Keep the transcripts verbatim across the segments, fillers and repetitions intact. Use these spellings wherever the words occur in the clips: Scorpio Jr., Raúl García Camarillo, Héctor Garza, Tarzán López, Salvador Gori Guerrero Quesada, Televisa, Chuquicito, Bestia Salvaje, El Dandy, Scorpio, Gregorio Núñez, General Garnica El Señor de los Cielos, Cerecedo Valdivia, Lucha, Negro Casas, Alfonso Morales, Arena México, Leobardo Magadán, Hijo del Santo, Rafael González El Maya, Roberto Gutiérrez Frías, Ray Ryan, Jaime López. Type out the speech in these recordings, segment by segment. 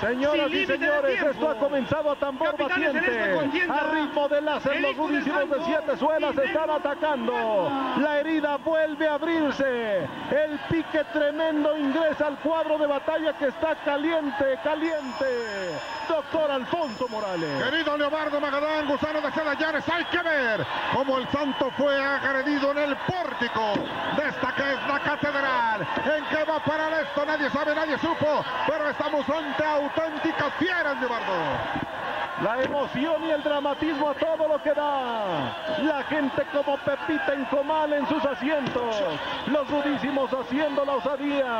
Señoras y señores, esto ha comenzado a tambor batiente. A ritmo de láser, los durísimos de siete suelas están atacando. La herida vuelve a abrirse. El pique tremendo ingresa al cuadro de batalla que está caliente, caliente. Doctor Alfonso Morales. Querido Leobardo Magadán, Gusano de Seda, Llanes, hay que ver cómo el Santo fue agredido en el pórtico de esta que es la catedral. ¿En qué va a parar esto? Nadie sabe, nadie supo, pero estamos ante auténticas fieras, Leobardo. La emoción y el dramatismo a todo lo que da. La gente como pepita en comal en sus asientos. Los rudísimos haciendo la osadía.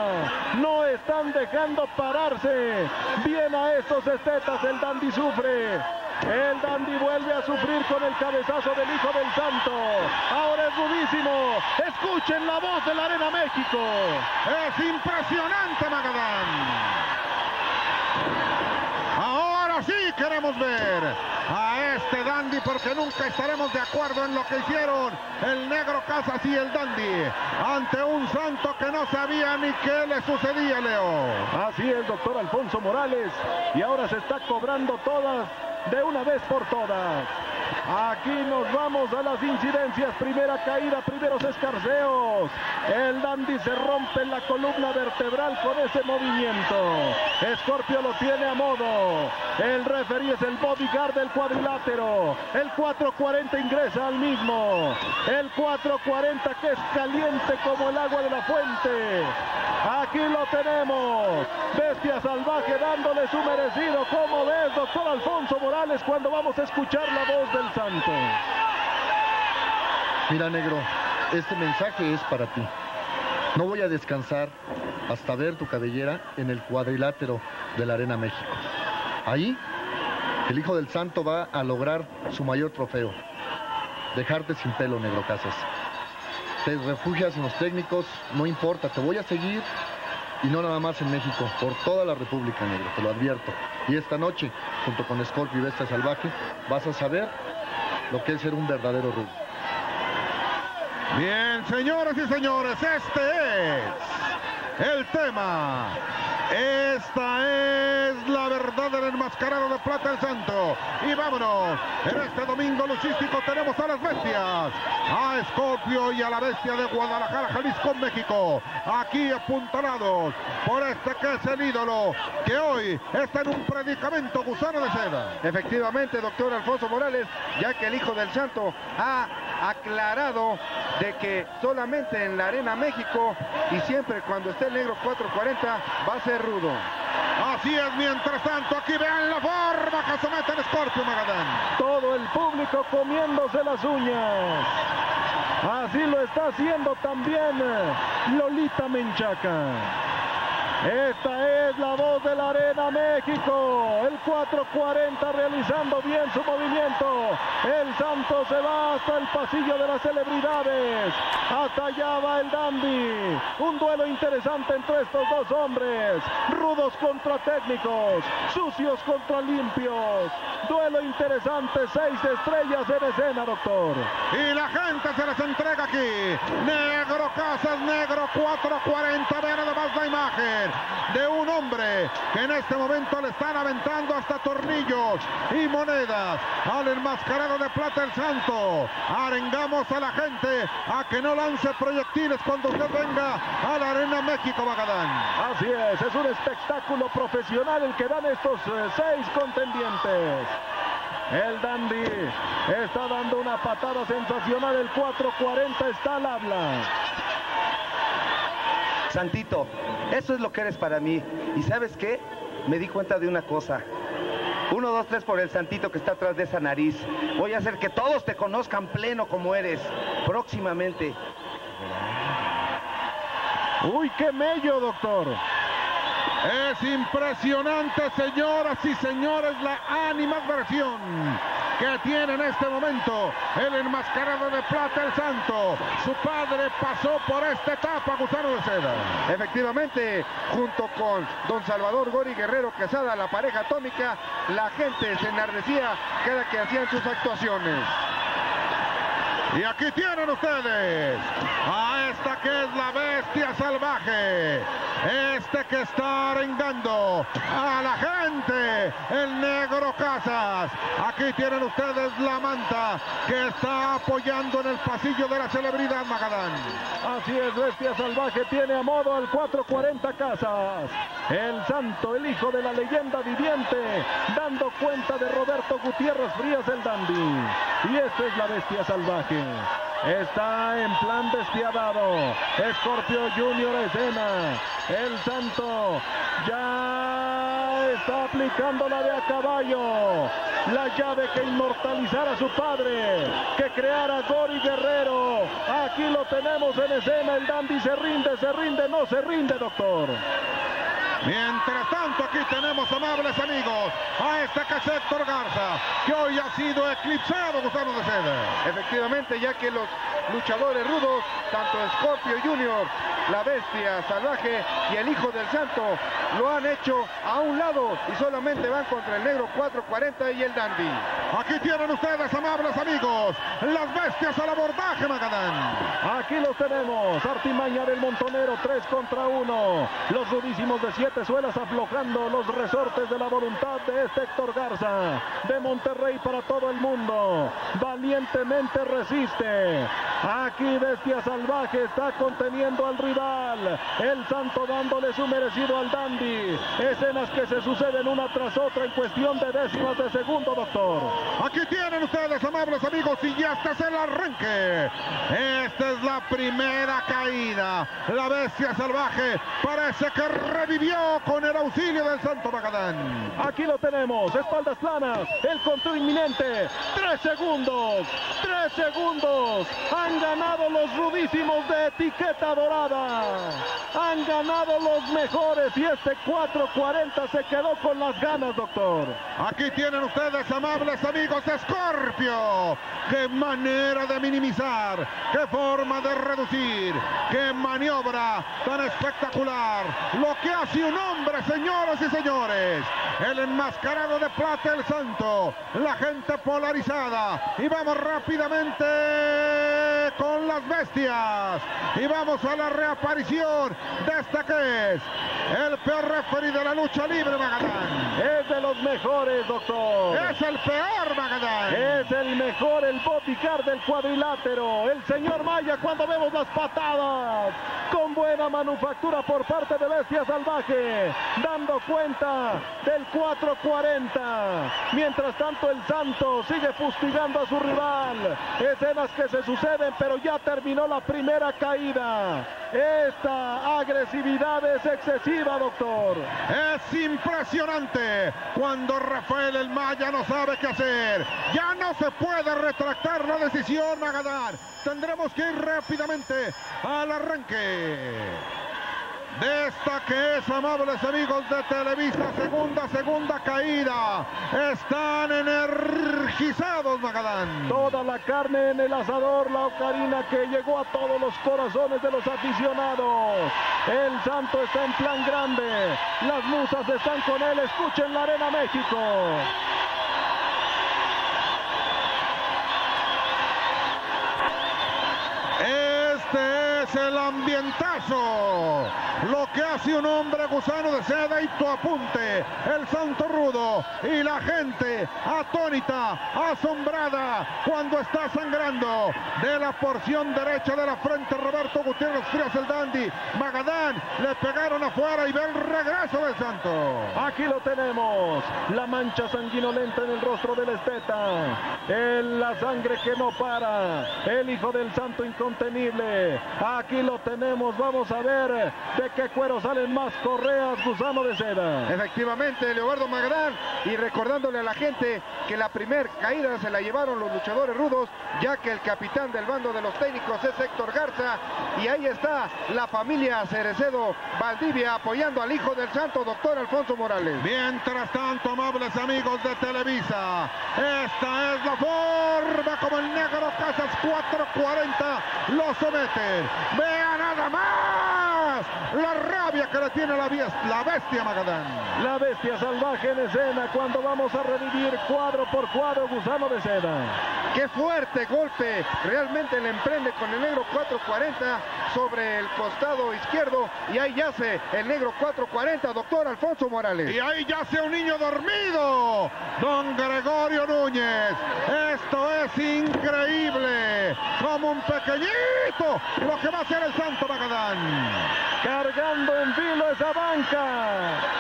No están dejando pararse. Bien a estos estetas, el Dandy sufre. El Dandy vuelve a sufrir con el cabezazo del Hijo del Santo. Ahora es rudísimo. Escuchen la voz de la Arena México. Es impresionante, Magadán. Sí, queremos ver a este Dandy, porque nunca estaremos de acuerdo en lo que hicieron el Negro Casas y el Dandy ante un Santo que no sabía ni qué le sucedía, Leo. Así es, doctor Alfonso Morales, y ahora se está cobrando todas de una vez por todas. Aquí nos vamos a las incidencias. Primera caída, primeros escarceos. El Dandy se rompe la columna vertebral con ese movimiento. Scorpio lo tiene a modo. El referee es el bodyguard del cuadrilátero. El cuatro cuarenta ingresa al mismo. El cuatro cuarenta que es caliente como el agua de la fuente. Aquí lo tenemos. Bestia Salvaje dándole su merecido. ¿Cómo ves, doctor Alfonso Morales, cuando vamos a escuchar la voz del Santo? Mira, Negro, este mensaje es para ti. No voy a descansar hasta ver tu cabellera en el cuadrilátero de la Arena México. Ahí, el Hijo del Santo va a lograr su mayor trofeo. Dejarte sin pelo, Negro Casas. Te refugias en los técnicos, no importa, te voy a seguir. Y no nada más en México, por toda la República, Negro, te lo advierto. Y esta noche, junto con Scorpio y Bestia Salvaje, vas a saber lo que es ser un verdadero rudo. Bien, señoras y señores, este es el tema. Esta es la verdad del enmascarado de plata, el Santo. Y vámonos, en este domingo luchístico tenemos a las bestias, a Scorpio y a la Bestia de Guadalajara, Jalisco, México, aquí apuntalados por este que es el ídolo, que hoy está en un predicamento, Gusano de Seda. Efectivamente, doctor Alfonso Morales, ya que el Hijo del Santo ha aclarado de que solamente en la Arena México y siempre cuando esté el Negro cuatro cuarenta va a ser rudo. Así es, mientras tanto, aquí vean la forma que se mete el Scorpio, Magadán. Todo el público comiéndose las uñas. Así lo está haciendo también Lolita Menchaca. Esta es la voz de la Arena México. El cuatro cuarenta realizando bien su movimiento. El Santo se va hasta el pasillo de las celebridades. Hasta allá va el Dandy. Un duelo interesante entre estos dos hombres. Rudos contra técnicos. Sucios contra limpios. Duelo interesante. Seis estrellas en escena, doctor. Y la gente se les entrega aquí. Negro Casas, Negro cuatro cuarenta. Vean nada más la imagen de un hombre que en este momento le están aventando hasta tornillos y monedas al enmascarado de plata, el Santo. Arengamos a la gente a que no lance proyectiles cuando usted venga a la Arena México, Magadán. Así es, es un espectáculo profesional el que dan estos eh, seis contendientes. El Dandy está dando una patada sensacional, el cuatro cuarenta está al habla. Santito, eso es lo que eres para mí. ¿Y sabes qué? Me di cuenta de una cosa. Uno, dos, tres por el Santito que está atrás de esa nariz. Voy a hacer que todos te conozcan pleno como eres. Próximamente. ¡Uy, qué mello, doctor! Es impresionante, señoras y señores, la animadversión que tiene en este momento el enmascarado de plata, el Santo. Su padre pasó por esta etapa, Gustavo de Seda. Efectivamente, junto con don Salvador Gori Guerrero Quesada, la pareja atómica, la gente se enardecía cada que hacían sus actuaciones. Y aquí tienen ustedes a esta que es la bestia salvaje, este que está arengando a la gente, el Negro Casas. Aquí tienen ustedes la manta que está apoyando en el pasillo de la celebridad, Magadán. Así es, bestia salvaje tiene a modo al cuatro cuarenta Casas, el Santo, el hijo de la leyenda viviente, dando cuenta de Roberto Gutiérrez Frías, el Dandy. Y esta es la bestia salvaje. Está en plan despiadado. Scorpio junior a escena. El Santo ya está aplicando la de a caballo. La llave que inmortalizara a su padre, que creara Gori Guerrero. Aquí lo tenemos en escena. El Dandy se rinde, se rinde, no se rinde, doctor. Mientras tanto, aquí tenemos, amables amigos, a este que es Héctor Garza, que hoy ha sido eclipsado, Gustavo de Seda. Efectivamente, ya que los luchadores rudos, tanto Scorpio junior, la bestia salvaje y el hijo del Santo, lo han hecho a un lado y solamente van contra el Negro cuatro cuarenta y el Dandy. Aquí tienen ustedes, amables amigos, las bestias al abordaje, Magadán. Aquí los tenemos, artimaña del montonero, tres contra uno, los rudísimos de siete suelas aflojando los resortes de la voluntad de este Héctor Garza, de Monterrey para todo el mundo. Valientemente resiste. Aquí bestia salvaje está conteniendo al rival, el Santo dándole su merecido al Dandy. Escenas que se suceden una tras otra en cuestión de décimas de segundo, doctor. Aquí tienen ustedes, amables amigos, y ya está el arranque. Esta es la primera caída. La bestia salvaje parece que revivió con el auxilio del Santo, Magadán. Aquí lo tenemos, espaldas planas, el control inminente. Tres segundos, tres segundos. Han ganado los rudísimos de etiqueta dorada. Han ganado los mejores y este cuatro cuarenta se quedó con las ganas, doctor. Aquí tienen ustedes, amables amigos, Scorpio. Qué manera de minimizar, qué forma de reducir, qué maniobra tan espectacular. Lo que hace un hombre, señoras y señores. El enmascarado de plata, el Santo. La gente polarizada. Y vamos rápidamente con las bestias y vamos a la reaparición de esta que es el peor referee de la lucha libre, Magadán. Es de los mejores, doctor. Es el peor, Magadán. Es el mejor, el boticar del cuadrilátero, el señor Maya. Cuando vemos las patadas con buena manufactura por parte de bestia salvaje, dando cuenta del cuatro cuarenta. Mientras tanto, el Santo sigue fustigando a su rival. Escenas que se suceden, pero ya terminó la primera caída. Esta agresividad es excesiva, doctor. Es impresionante cuando Rafael El Maya no sabe qué hacer. Ya no se puede retractar la decisión, Magadán. Tendremos que ir rápidamente al arranque. De esta que es, amables amigos de Televisa, segunda, segunda caída. Están energizados, Magadán. Toda la carne en el asador, la ocarina que llegó a todos los corazones de los aficionados. El Santo está en plan grande. Las musas están con él. Escuchen la Arena México. Este es el ambientazo. Lo que hace un hombre, Gusano de Seda, y tu apunte, el Santo rudo, y la gente atónita, asombrada, cuando está sangrando de la porción derecha de la frente. Roberto Gutiérrez Frías, el Dandy. Magadán, le pegaron afuera y ve el regreso del Santo. Aquí lo tenemos, la mancha sanguinolenta en el rostro del Esteta, en la sangre que no para, el hijo del Santo incontenible. Aquí lo tenemos, vamos a ver de qué cuero salen más correas, Gusano de Seda. Efectivamente, Leobardo Magadán, y recordándole a la gente que la primer caída se la llevaron los luchadores rudos, ya que el capitán del bando de los técnicos es Héctor Garza, y ahí está la familia Cerecedo Valdivia apoyando al hijo del Santo, doctor Alfonso Morales. Mientras tanto, amables amigos de Televisa, esta es la forma como el Negro Casas cuatro cuarenta lo someten. Vean nada más la rabia que le tiene la bestia, la bestia Magadán. La bestia salvaje en escena cuando vamos a revivir cuadro por cuadro, Gusano de Seda. Qué fuerte golpe, realmente le emprende con el negro cuatro cuarenta sobre el costado izquierdo y ahí yace el negro cuatro cuarenta, doctor Alfonso Morales. Y ahí yace un niño dormido, don Gregorio Núñez. Esto es increíble, como un pequeñito, lo que va a hacer el Santo Magadán. Cargando en vilo esa banca,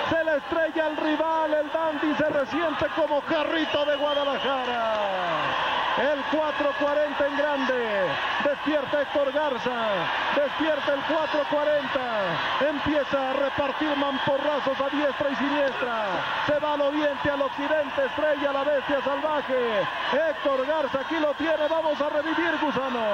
se le estrella el rival, el Dandy se resiente como carrito de Guadalajara. El cuatro cuarenta en grande, despierta Héctor Garza, despierta el cuatro cuarenta, empieza a repartir mamporrazos a diestra y siniestra, se va al oriente, al occidente, estrella la bestia salvaje, Héctor Garza aquí lo tiene, vamos a revivir Gusano.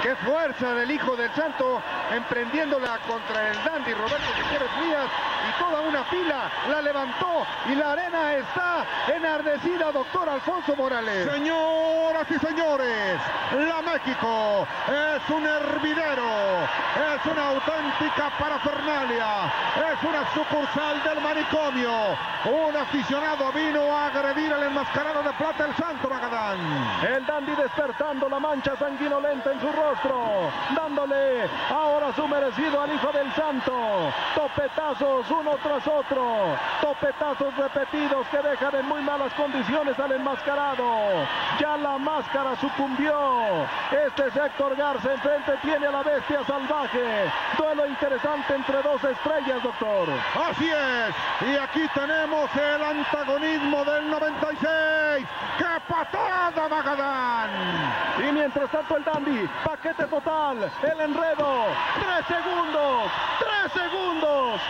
Qué fuerza del Hijo del Santo, emprendiéndola contra el Dandy, Roberto Gutiérrez Frías, y toda una pila la levantó, y la arena está enardecida, doctor Alfonso Morales. Señor. Y señores, la México es un hervidero, es una auténtica parafernalia, es una sucursal del manicomio. Un aficionado vino a agredir al enmascarado de plata, el Santo Magadán. El Dandy despertando la mancha sanguinolenta en su rostro, dándole ahora su merecido al Hijo del Santo. Topetazos uno tras otro, topetazos repetidos que dejan en muy malas condiciones al enmascarado. Ya la máscara sucumbió. Este es Héctor Garza, enfrente tiene a la bestia salvaje. Duelo interesante entre dos estrellas, doctor. Así es, y aquí tenemos el antagonismo del noventa y seis. ¡Qué patada, Magadán! Y mientras tanto el Dandy, paquete total, el enredo, tres segundos, tres segundos,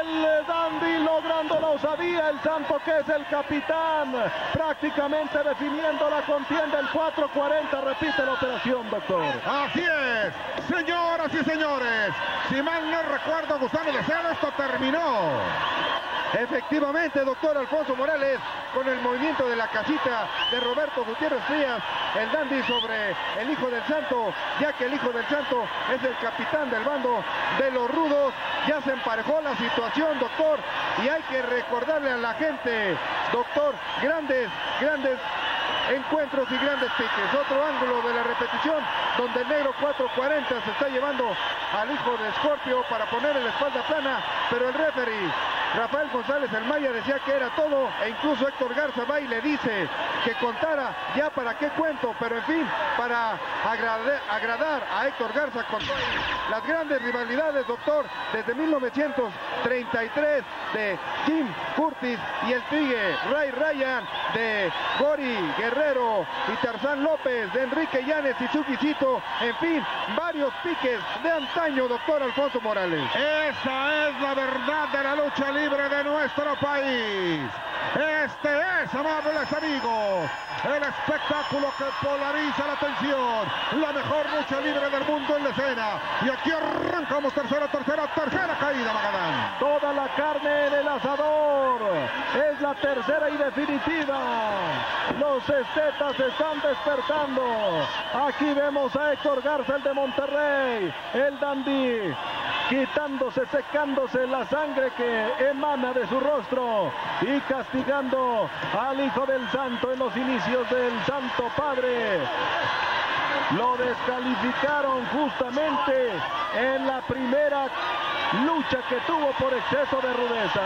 el Dandy logrando la osadía, el Santo que es el capitán, prácticamente definiendo la contienda del cuatro cuarenta, repite la operación, doctor. Así es, señoras y señores, si mal no recuerdo, Gustavo de Seda, esto terminó. Efectivamente, doctor Alfonso Morales, con el movimiento de la casita de Roberto Gutiérrez Frías, el Dandy sobre el Hijo del Santo, ya que el Hijo del Santo es el capitán del bando de los rudos, ya se emparejó la situación, doctor, y hay que recordarle a la gente, doctor, grandes, grandes encuentros y grandes piques. Otro ángulo de la repetición donde el negro cuatro cuarenta se está llevando al hijo de Scorpio para ponerle la espalda plana, pero el referee Rafael González El Maya decía que era todo, e incluso Héctor Garza va y le dice que contara ya para qué cuento, pero en fin, para agradar, agradar a Héctor Garza con las grandes rivalidades, doctor, desde mil novecientos treinta y tres de Jim Curtis y el Tigre Ray Ryan, de Gori Guerrero y Tarzán López, de Enrique Llanes y Chuquicito, en fin, varios piques de antaño, doctor Alfonso Morales. Esa es la verdad de la lucha libre de nuestro país. Este es, amables amigos, el espectáculo que polariza la atención, la mejor lucha libre del mundo en la escena. Y aquí arrancamos tercera, tercera, tercera caída, Magadán. Toda la carne en el asador, es la tercera y definitiva. Los estetas se están despertando. Aquí vemos a Héctor Garza, el de Monterrey, el Dandy, quitándose, secándose la sangre que emana de su rostro y castigando al Hijo del Santo en los inicios del Santo Padre. Lo descalificaron justamente en la primera lucha que tuvo por exceso de rudeza.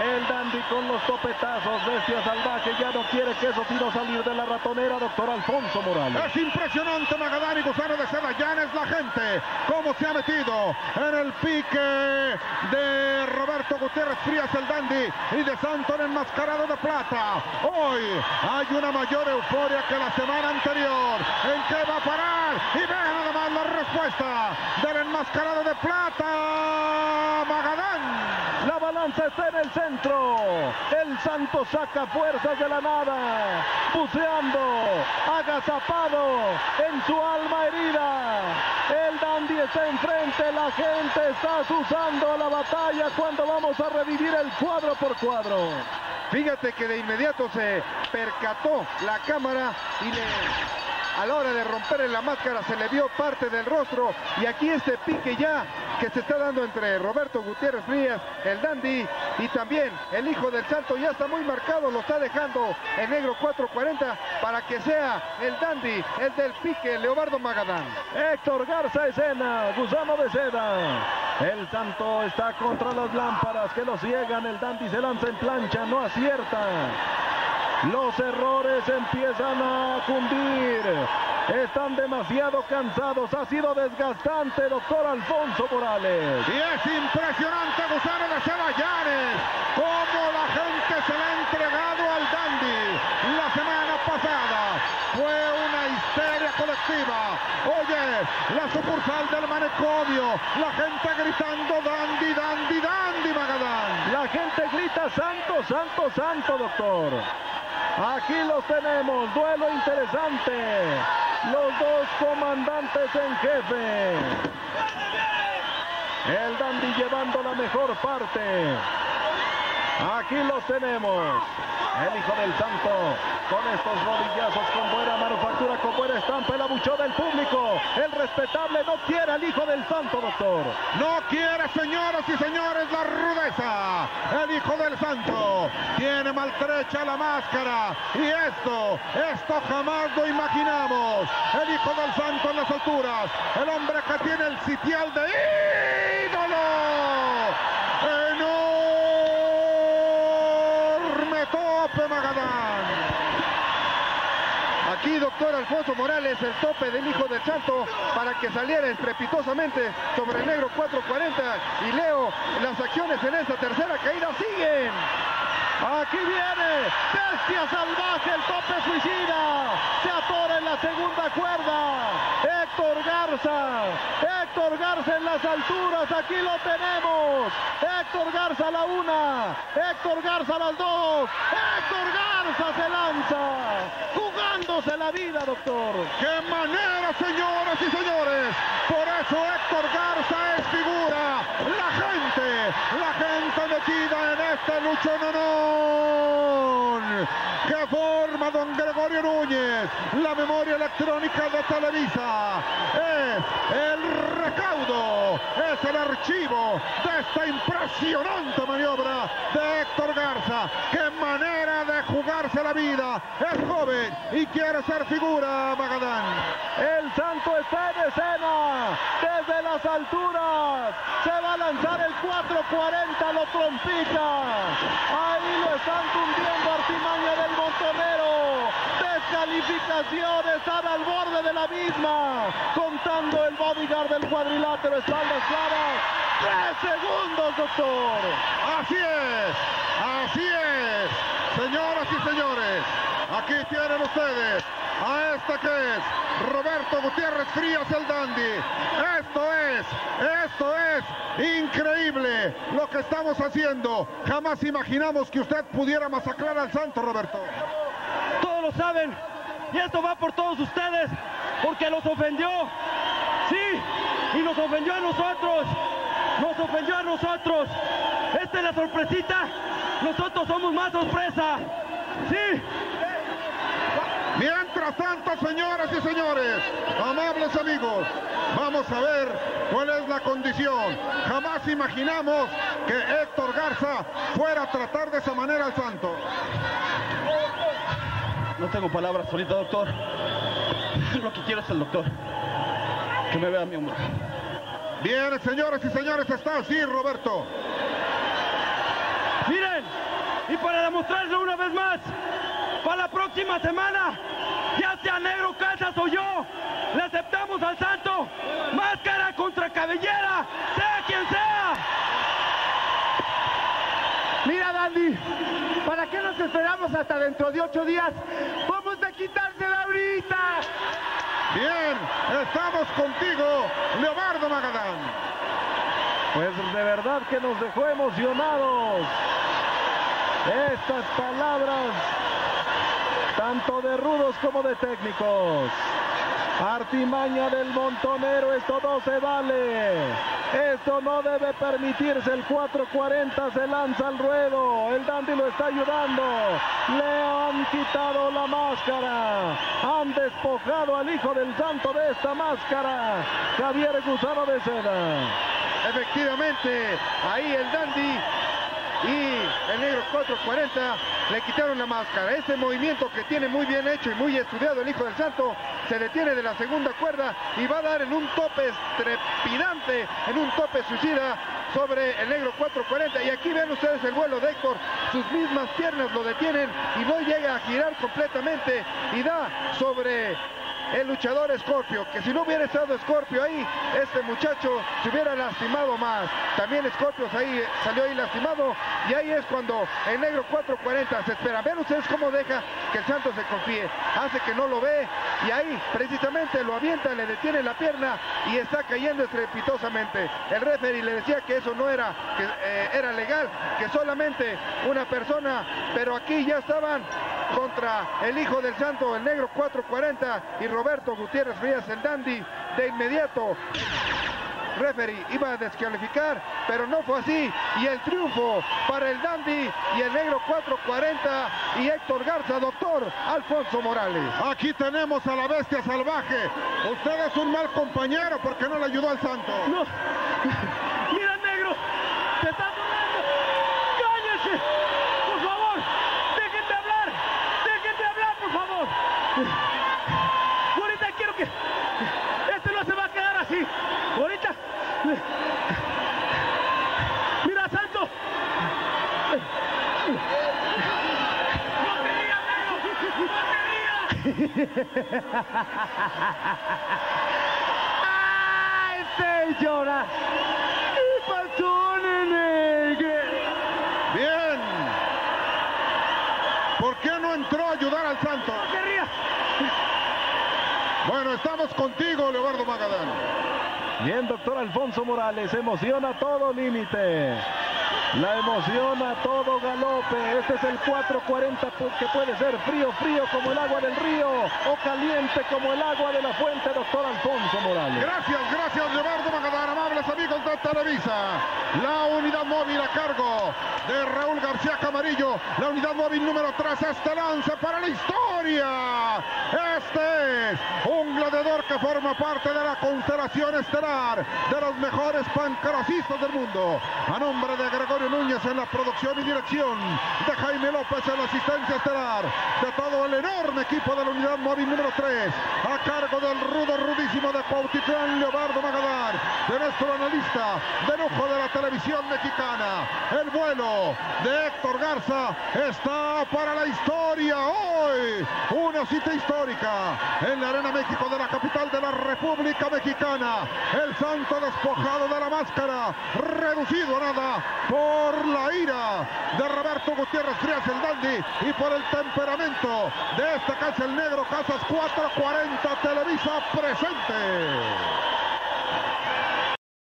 El Dandy con los topetazos, bestia salvaje, ya no quiere que eso sino salir de la ratonera, doctor Alfonso Morales. Es impresionante, Magadán y Gusano de Seda, ya es la gente, cómo se ha metido en el pique de Roberto Gutiérrez Frías, el Dandy, y de Santo, el enmascarado de plata. Hoy hay una mayor euforia que la semana anterior. ¿En qué va a parar? Y vean nada más la respuesta del enmascarado de plata. Magadán. La balanza está en el centro. El Santo saca fuerzas de la nada, buceando, agazapado en su alma herida. El Dandy está enfrente, la gente está susando la batalla cuando vamos a revivir el cuadro por cuadro. Fíjate que de inmediato se percató la cámara y le... A la hora de romper la máscara se le vio parte del rostro, y aquí este pique ya que se está dando entre Roberto Gutiérrez Frías, el Dandy, y y también el Hijo del Santo ya está muy marcado, lo está dejando el negro cuatro cuarenta para que sea el Dandy, el del pique, Leobardo Magadán. Héctor Garza, escena, Gusano de Seda. El Santo está contra las lámparas que lo ciegan, el Dandy se lanza en plancha, no acierta. Los errores empiezan a cundir, están demasiado cansados, ha sido desgastante, doctor Alfonso Morales. Y es impresionante, Gusano de Seda Llanes, cómo la gente se le ha entregado al Dandy. La semana pasada fue una histeria colectiva. Oye, la sucursal del manicomio, la gente gritando Dandy, Dandy, Dandy, Magadán. La gente grita Santo, Santo, Santo, doctor. Aquí los tenemos, duelo interesante, los dos comandantes en jefe, el Dandy llevando la mejor parte, aquí los tenemos, el Hijo del Santo, con estos rodillazos, con buena manufactura, con buena estampa, el abuchón del público, el respetable no quiere al Hijo del Santo, doctor. No quiere, señoras y señores, la rudeza. El Hijo del Santo tiene maltrecha la máscara, y esto, esto jamás lo imaginamos. El Hijo del Santo en las alturas, el hombre que tiene el sitial de ídolo. ¡Enorme tope, Magadán! Aquí, doctor Alfonso Morales, el tope del Hijo del Santo para que saliera estrepitosamente sobre el negro cuatro cuarenta. Y Leo, las acciones en esta tercera caída siguen. Aquí viene Bestia Salvaje, el tope suicida. Se atora en la segunda cuerda. Héctor Garza, Héctor Garza en las alturas, aquí lo tenemos. Héctor Garza a la una, Héctor Garza a las dos. Héctor Garza se lanza. Dándose la vida, doctor. ¡Qué manera, señoras y señores! Por eso Héctor Garza es figura. La gente, la gente metida en este luchononón. ¡Qué forma, don Gregorio Núñez! La memoria electrónica de Televisa es el recaudo, es el archivo de esta impresionante maniobra de Héctor Garza. ¡Qué manera de jugarse la vida! Es joven y quiere ser figura, Magadán. El Santo está en escena, desde las alturas, se va a lanzar el cuatro cuarenta, lo trompita, ahí lo están tundiendo, artimaña del montonero, descalificación, están al borde de la misma, contando el bodyguard del cuadrilátero, están las claras, tres segundos, doctor. Así es, así es, señoras y señores. Aquí tienen ustedes a esta que es Roberto Gutiérrez Frías, el Dandy. Esto es, esto es increíble lo que estamos haciendo. Jamás imaginamos que usted pudiera masacrar al Santo, Roberto. Todos lo saben y esto va por todos ustedes porque los ofendió. Sí, y nos ofendió a nosotros. Nos ofendió a nosotros. Esta es la sorpresita. Nosotros somos más sorpresa. Sí. Mientras tanto, señoras y señores, amables amigos, vamos a ver cuál es la condición. Jamás imaginamos que Héctor Garza fuera a tratar de esa manera al Santo. No tengo palabras ahorita, doctor. Lo que quiero es el doctor. Que me vea mi hombro. Bien, señoras y señores, está así, Roberto. Miren, y para demostrarlo una vez más, para la próxima semana, ya sea Negro Casas o yo, le aceptamos al Santo, máscara contra cabellera, sea quien sea. Mira, Dandy, ¿para qué nos esperamos hasta dentro de ocho días? ¡Vamos a quitársela ahorita! Bien, estamos contigo, Leobardo Magadán. Pues de verdad que nos dejó emocionados. Estas palabras, tanto de rudos como de técnicos. Artimaña del montonero, esto no se vale. Esto no debe permitirse, el cuatro cuarenta se lanza al ruedo, el Dandy lo está ayudando. Le han quitado la máscara, han despojado al Hijo del Santo de esta máscara. Javier Gusano de Seda. Efectivamente, ahí el Dandy y el negro cuatro cuarenta le quitaron la máscara. Este movimiento que tiene muy bien hecho y muy estudiado el Hijo del Santo, se detiene de la segunda cuerda y va a dar en un tope estrepidante, en un tope suicida sobre el negro cuatro cuarenta. Y aquí ven ustedes el vuelo de Héctor, sus mismas piernas lo detienen y no llega a girar completamente y da sobre el luchador Scorpio, que si no hubiera estado Scorpio ahí, este muchacho se hubiera lastimado más. También Scorpio ahí, salió ahí lastimado, y ahí es cuando el negro cuatro cuarenta se espera. Vean ustedes cómo deja que el Santo se confíe, hace que no lo ve, y ahí precisamente lo avienta, le detiene la pierna y está cayendo estrepitosamente. El referee le decía que eso no era, que eh, era legal, que solamente una persona, pero aquí ya estaban contra el Hijo del Santo, el negro cuatro cuarenta y Roberto Gutiérrez Frías, el Dandy. De inmediato referee iba a descalificar, pero no fue así, y el triunfo para el Dandy y el negro cuatro cuarenta y Héctor Garza, doctor Alfonso Morales. Aquí tenemos a la Bestia Salvaje. Usted es un mal compañero porque no le ayudó al Santo. No, mira, negro, te está burlando. Cállese, por favor, déjenme hablar, déjenme hablar, por favor. Ahorita quiero que este no se va a quedar así. Ahorita, mira, Santo. No te rías, negro, no te rías. ¡Ay, señora! ¡Y pasó en el... Bien. ¿Por qué no entró a ayudar al Santo? No te rías. Bueno, estamos contigo, Leobardo Magadán. Bien, doctor Alfonso Morales, emociona a todo límite, la emoción a todo galope. Este es el cuatro cuarenta, que puede ser frío, frío como el agua del río, o caliente como el agua de la fuente, doctor Alfonso Morales. Gracias, gracias, Leobardo Magadán, amables amigos de Televisa. La unidad móvil a cargo de Raúl García Camarillo, la unidad móvil número tres, este lance para la historia. Este es un gladiador que forma parte de la constelación estelar de los mejores pancracistas del mundo. A nombre de Gregorio Núñez en la producción y dirección, de Jaime López en la asistencia estelar, de todo el enorme equipo de la unidad móvil número tres, a cargo del rudo rudísimo de Cuautitlán, Leobardo Magadán, de nuestro analista de lujo de la televisión mexicana. El vuelo de Héctor Garza está para la historia hoy. Una cita histórica en la Arena México de la capital de la República Mexicana. El Santo despojado de la máscara, reducido a nada por la ira de Roberto Gutiérrez Frías, el Dandy, y por el temperamento de esta casa, el Negro Casas. Cuatro cuarenta Televisa presente.